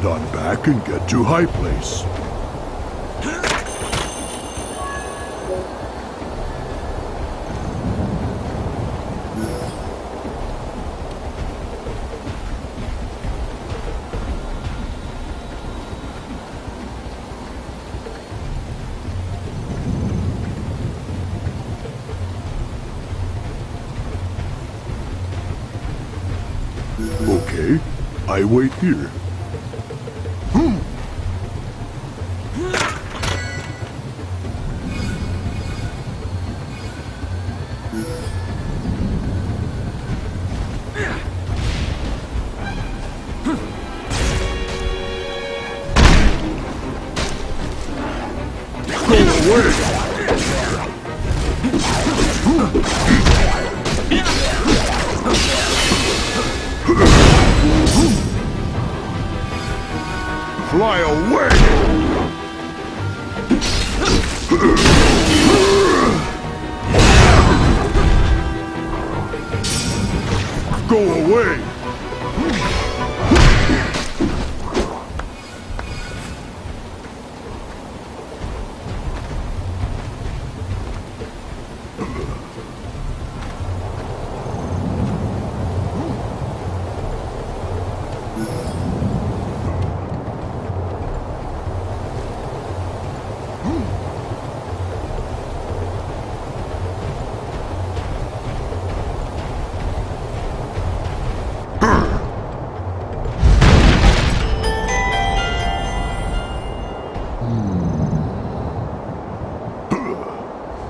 head on back and get to High Place. Okay, I wait here. Fly away! Go away!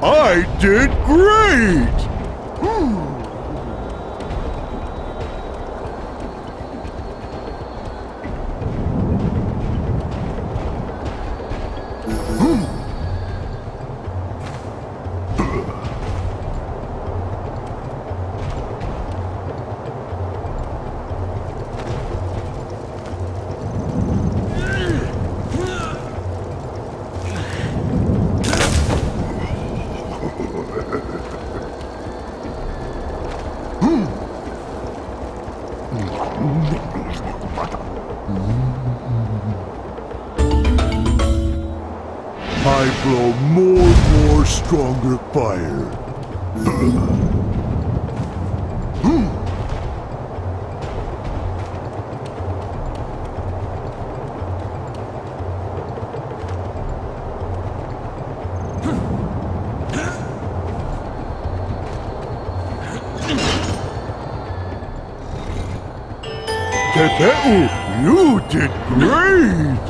I did great! I blow more, stronger fire. Tepeu, you did great!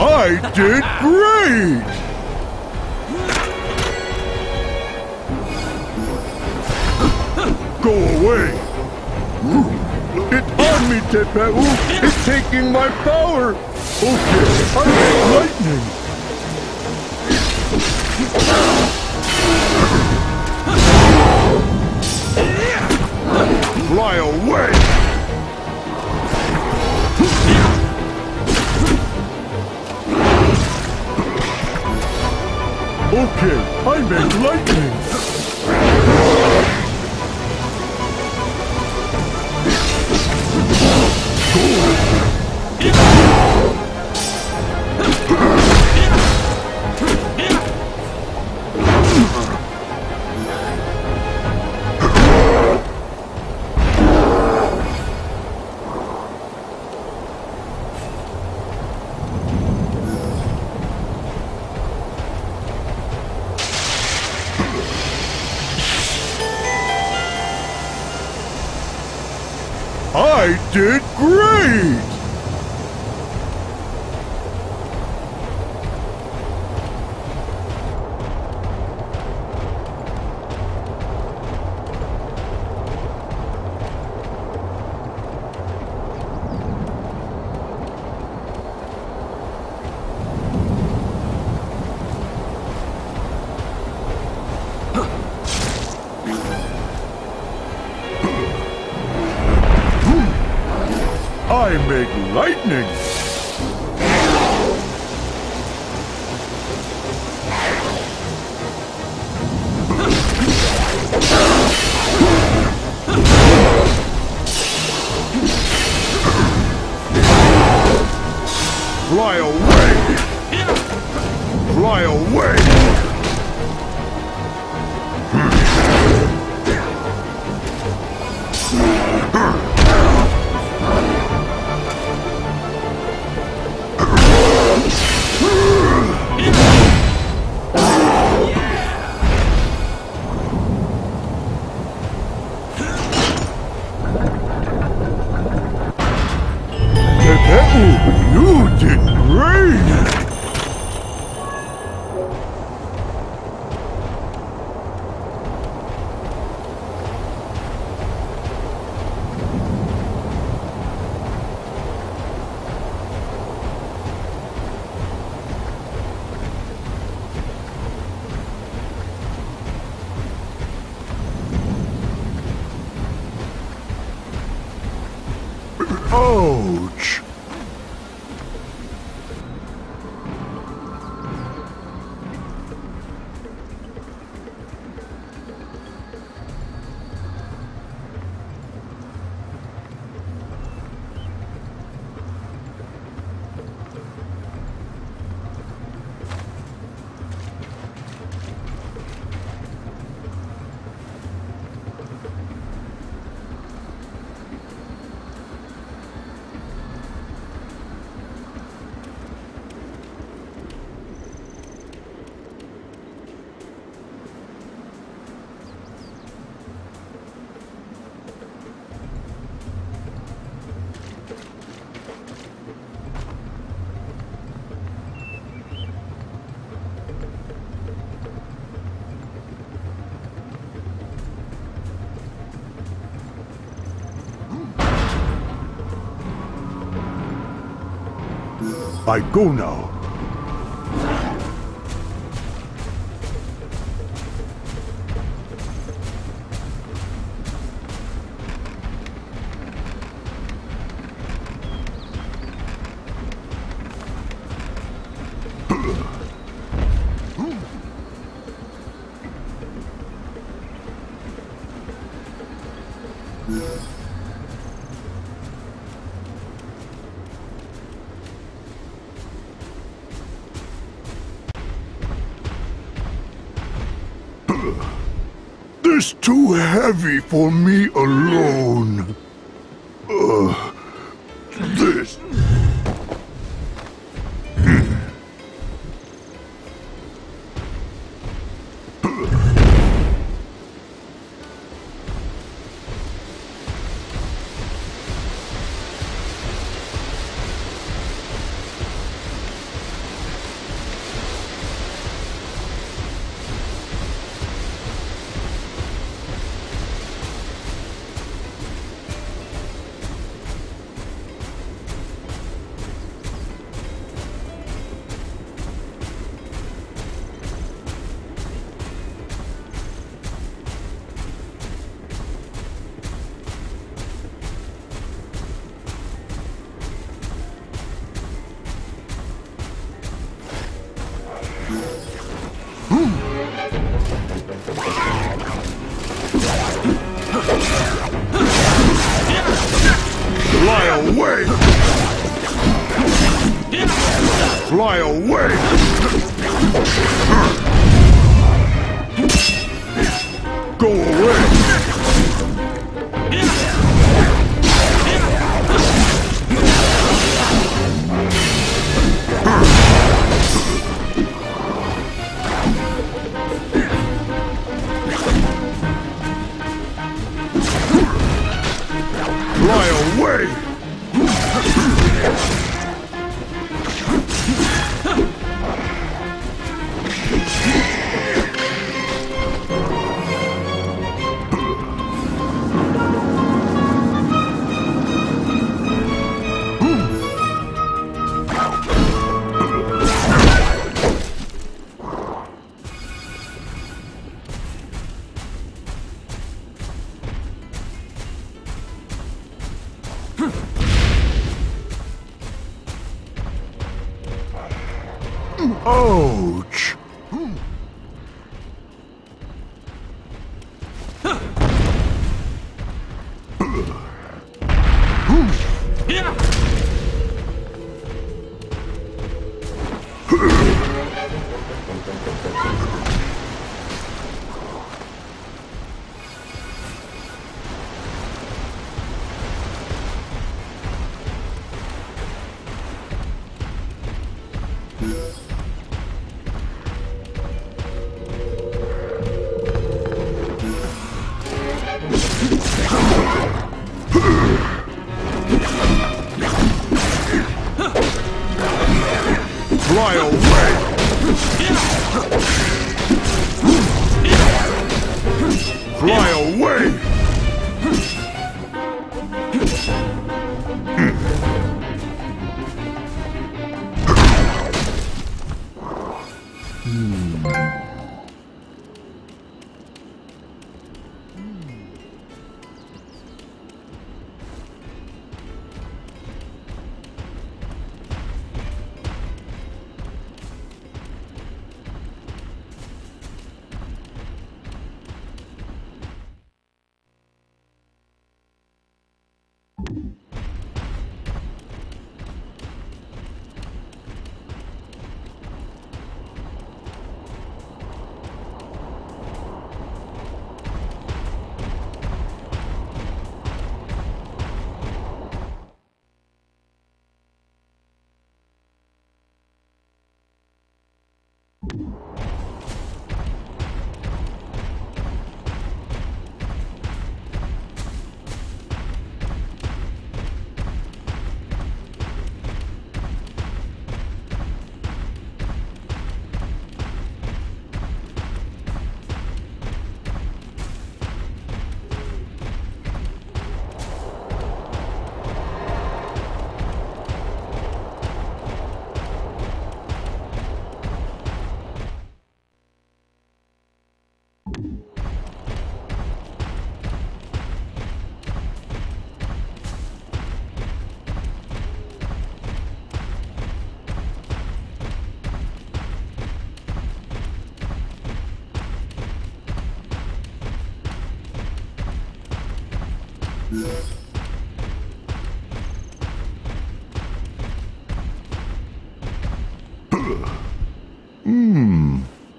I did great! Go away! It's on me, Tepeu! It's taking my power! Okay, I make lightning! Fly away! Okay, I made lightning! I did great! I I make lightning. Fly away! Fly away! You did great! Ouch! I go now. It's too heavy for me alone. This. Fly away! Fly away! Go away! Ouch! Fly away! Fly away!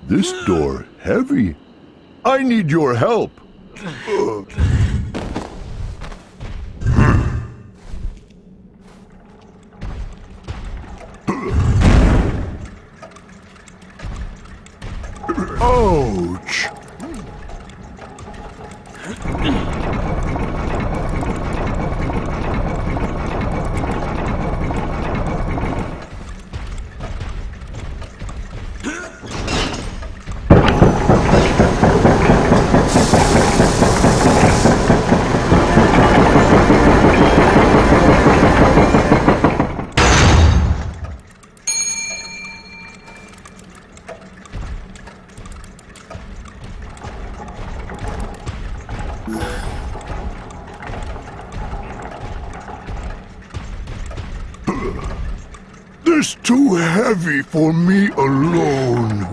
This door heavy. I need your help. Ouch. It's too heavy for me alone.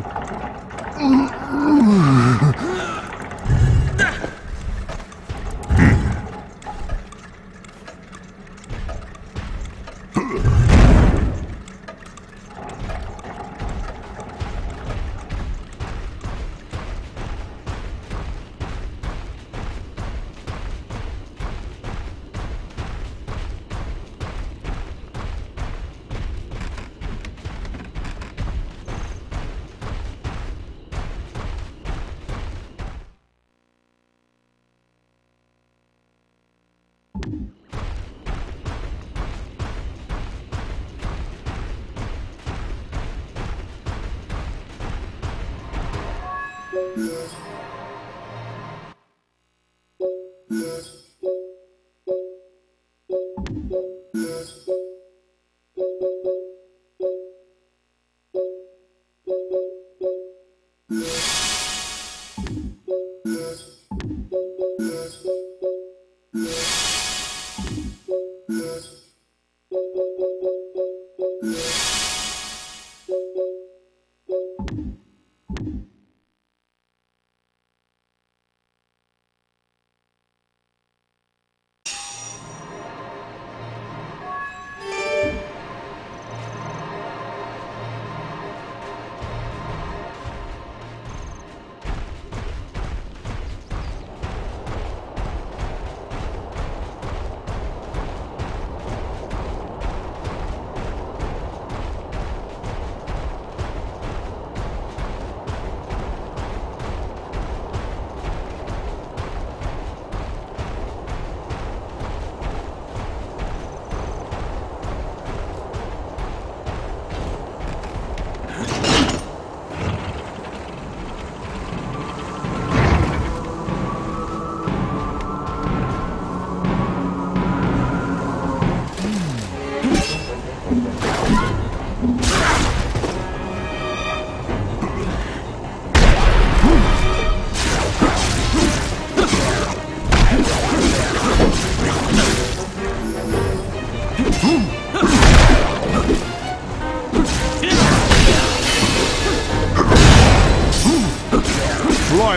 Fly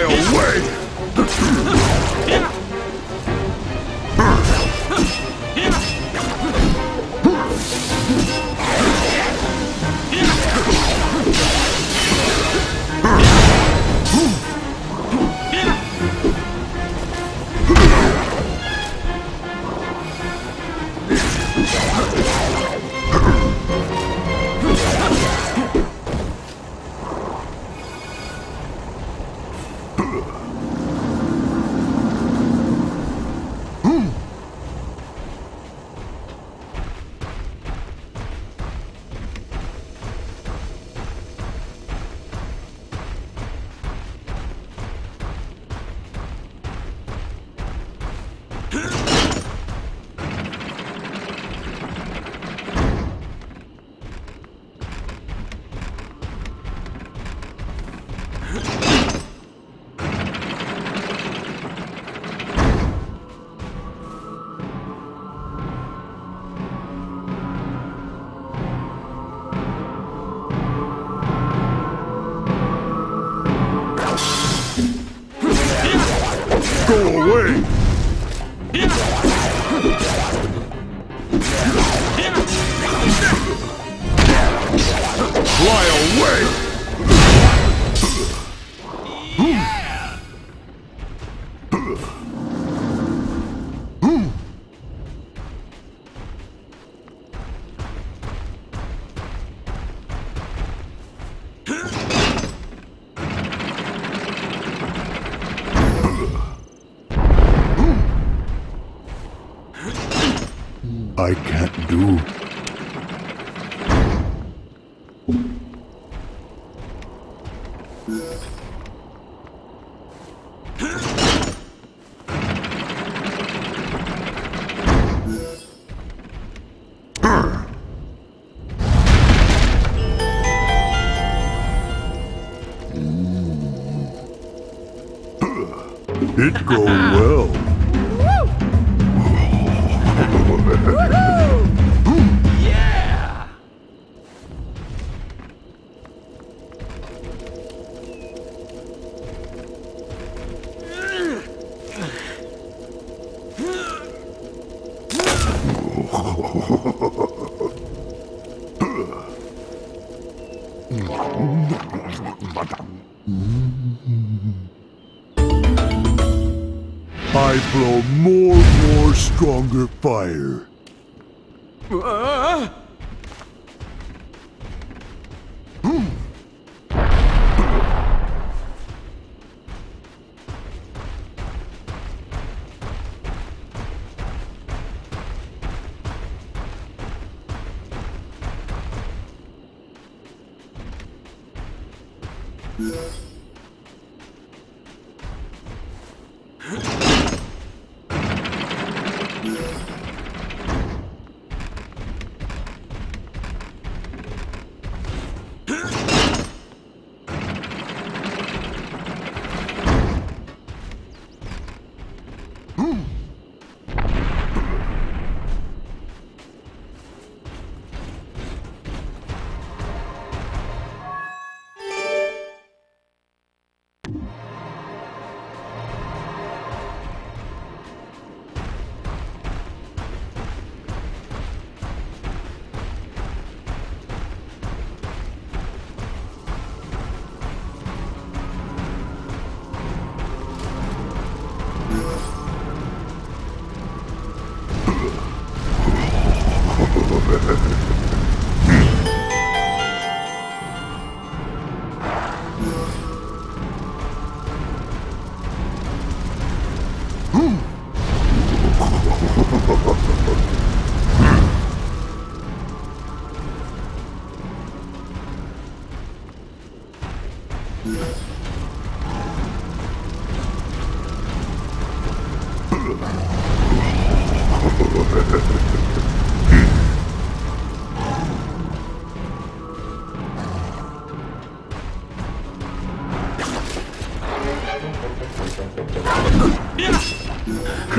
away! I can't do. It goes well. I blow more, stronger fire.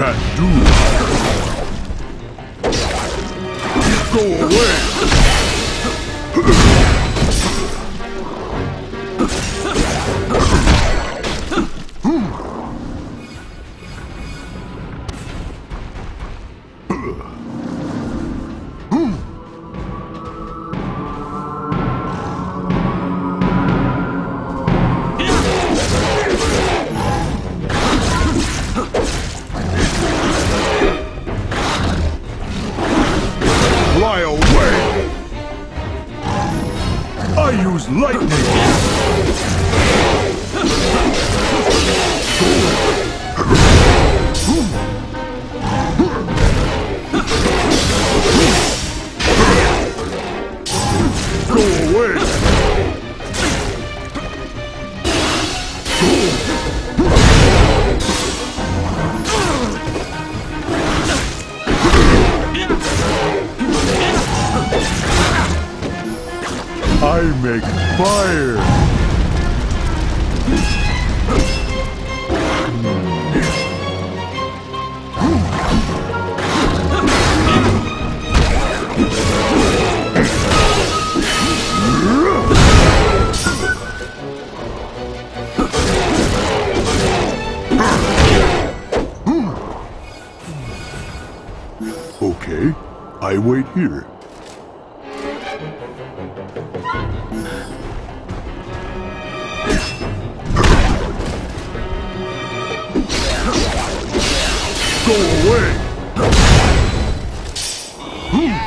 can do. Go away. Fly away! I use lightning! Go away! I make fire! Okay, I wait here. Go away! Yeah.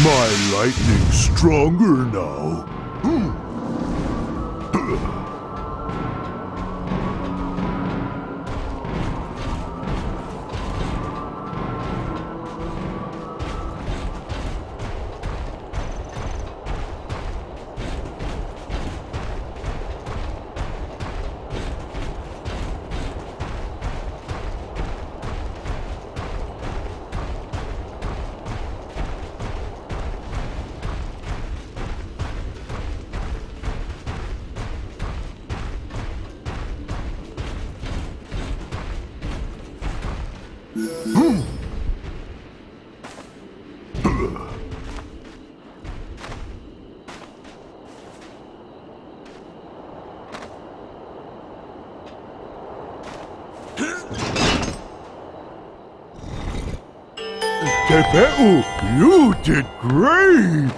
My lightning's stronger now. Tepeu, you did great!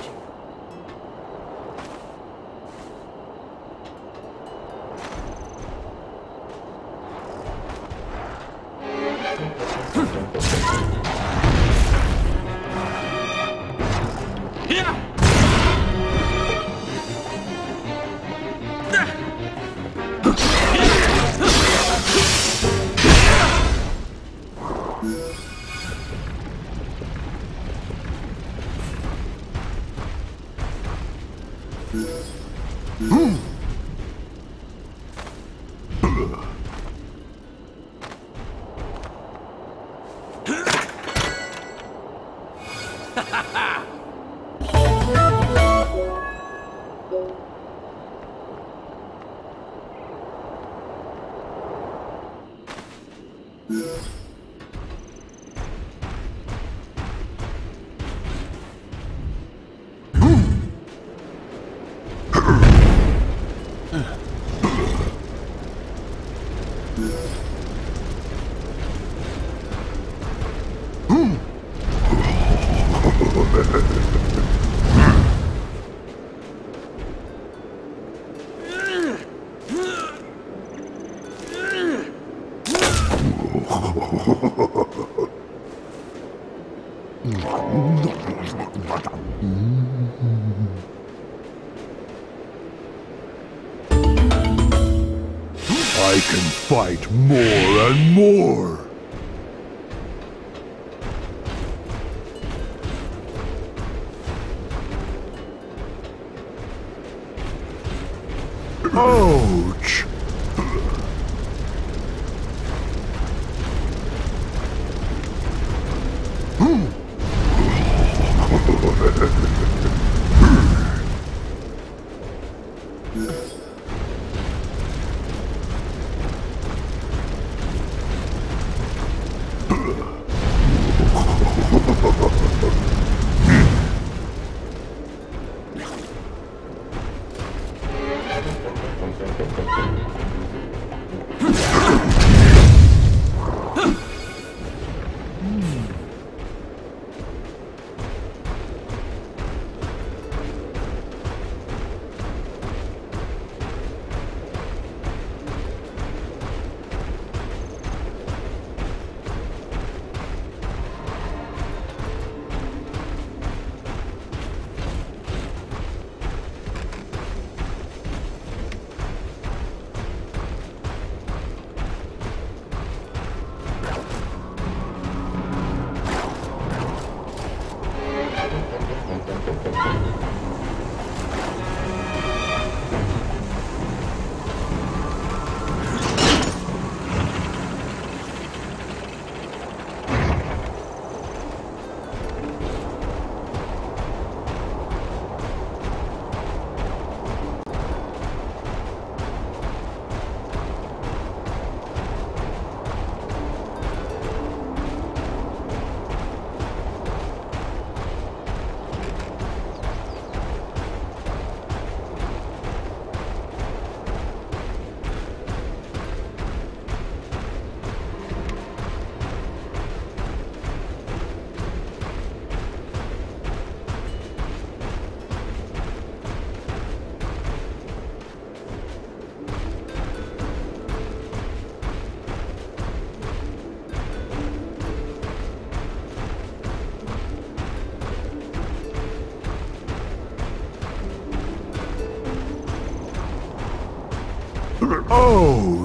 Ha ha ha! Fight more and more! Ouch! Oh!